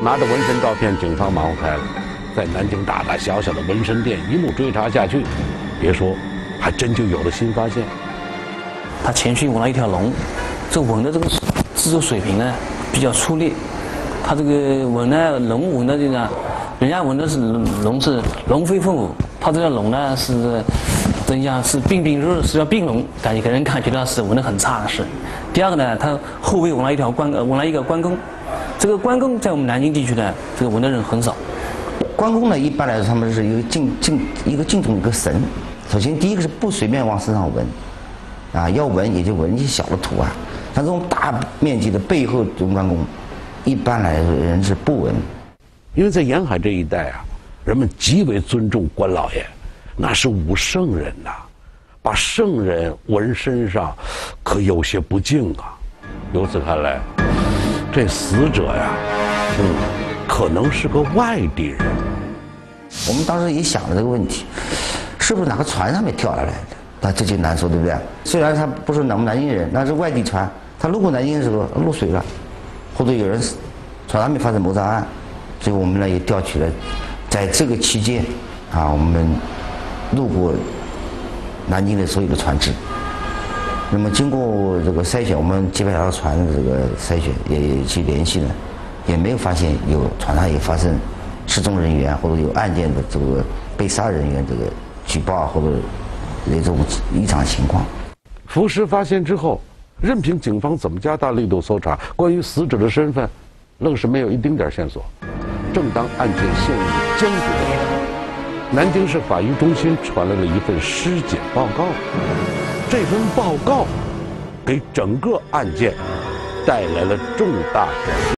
拿着纹身照片，警方忙活开了，在南京大大小小的纹身店一路追查下去，别说，还真就有了新发现。他前期纹了一条龙，这纹的这个制作水平呢比较粗劣，他这个纹呢龙纹的这个，人家纹的是龙是龙飞凤舞，他这条龙呢是。 人家是病病弱，是要病龙，给人感觉到是纹得很差的是。第二个呢，他后背纹了一个关公，这个关公在我们南京地区呢，这个纹的人很少。关公呢，一般来说他们是敬重一个神。首先第一个是不随便往身上纹，啊，要纹也就纹一些小的图案。像这种大面积的背后纹关公，一般来说人是不纹。因为在沿海这一带啊，人们极为尊重关老爷。 那是武圣人呐、啊，把圣人纹身上，可有些不敬啊。由此看来，这死者呀，可能是个外地人。我们当时也想了这个问题，是不是哪个船上面跳下来的？那这就难说，对不对？虽然他不是咱们南京人，那是外地船，他路过南京的时候落水了，或者有人船上面发生谋杀案，所以我们呢也调取了，在这个期间啊，我们。 路过南京的所有的船只，那么经过这个筛选，我们接下来的船的这个筛选也去联系呢，也没有发现有船上也发生失踪人员或者有案件的这个被杀人员这个举报或者这种异常情况。浮尸发现之后，任凭警方怎么加大力度搜查，关于死者的身份，愣是没有一丁点线索。正当案件陷入僵局的时候。 南京市法医中心传来了一份尸检报告，这份报告给整个案件带来了重大转变。